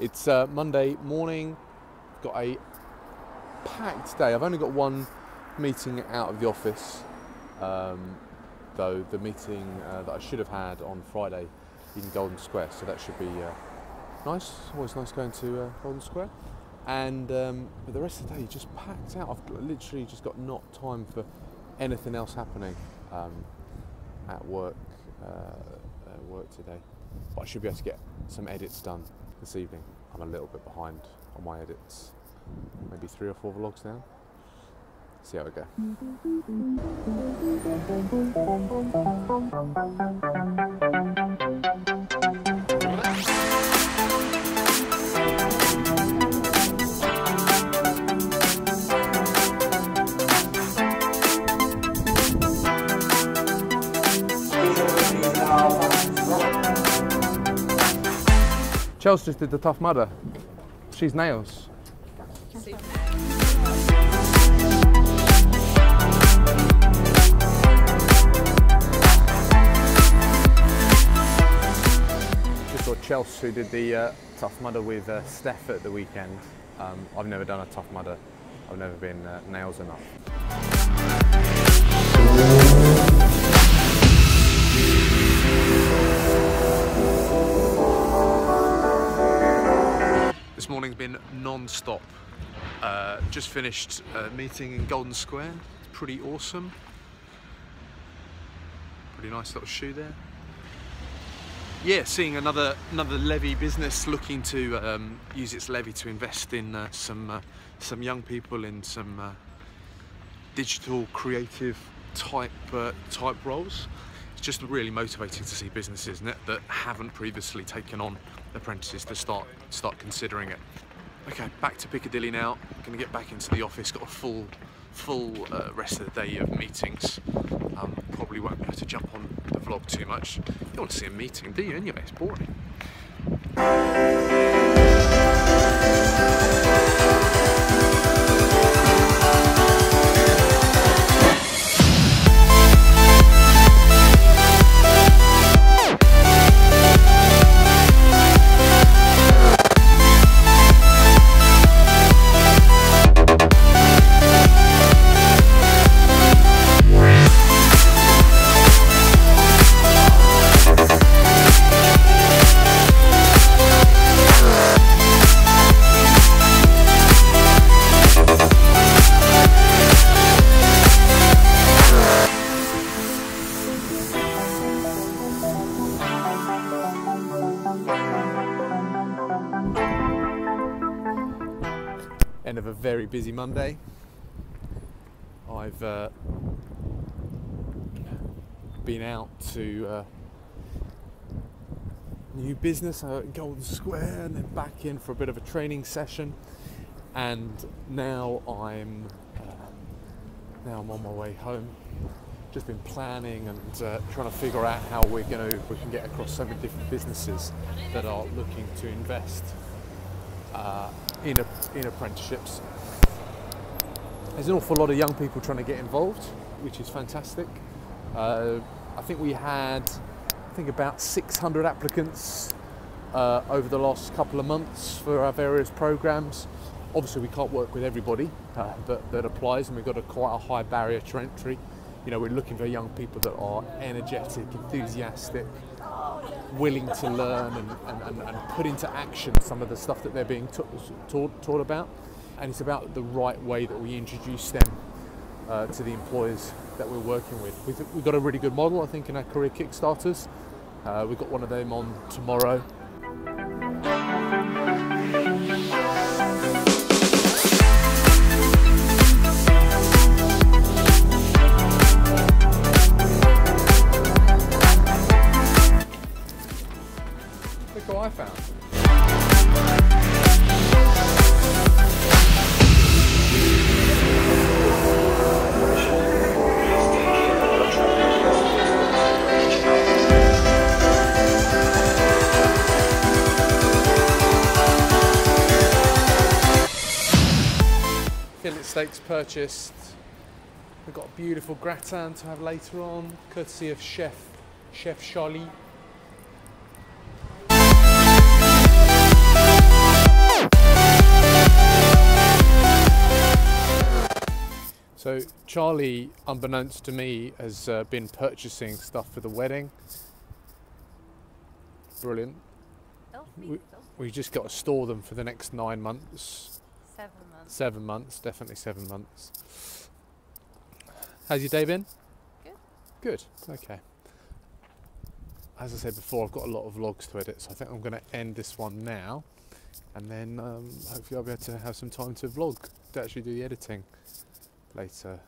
It's Monday morning, got a packed day. I've only got one meeting out of the office, though the meeting that I should have had on Friday in Golden Square, so that should be nice. Always nice going to Golden Square. And but the rest of the day just packed out. I've literally just got not time for anything else happening at work today. But I should be able to get some edits done this evening. I'm a little bit behind on my edits. Maybe 3 or 4 vlogs now. See how it goes. Chelsea just did the Tough Mudder. She's nails. Just saw Chelsea did the Tough Mudder with Steph at the weekend. I've never done a Tough Mudder. I've never been nails enough. This morning's been non-stop. Just finished a meeting in Golden Square. It's pretty awesome. Pretty nice little shoe there. Yeah, seeing another levy business looking to use its levy to invest in some young people in some digital creative type roles. It's just really motivating to see businesses, isn't it, that haven't previously taken on apprentices to start considering it. Okay, back to Piccadilly now. I'm gonna get back into the office. Got a full rest of the day of meetings. Probably won't be able to jump on the vlog too much. You don't want to see a meeting, do you? Anyway, it's boring. End of a very busy Monday. I've been out to new business out in Golden Square and then back in for a bit of a training session, and now I'm on my way home. Just been planning and trying to figure out how we can get across so many different businesses that are looking to invest in apprenticeships. There's an awful lot of young people trying to get involved, which is fantastic. I think we had about 600 applicants over the last couple of months for our various programs. Obviously we can't work with everybody that applies, and we've got quite a high barrier to entry. You know, we're looking for young people that are energetic, enthusiastic, willing to learn and put into action some of the stuff that they're being taught about. And it's about the right way that we introduce them to the employers that we're working with. We've got a really good model, I think, in our career Kickstarters. We've got one of them on tomorrow. I found. Fillet steaks purchased. We've got a beautiful gratin to have later on, courtesy of Chef Charlie. So Charlie, unbeknownst to me, has been purchasing stuff for the wedding. Brilliant. We just got to store them for the next 9 months. 7 months. 7 months, definitely 7 months. How's your day been? Good. Good, okay. As I said before, I've got a lot of vlogs to edit, so I think I'm going to end this one now. And then hopefully I'll be able to have some time to vlog, to actually do the editing later.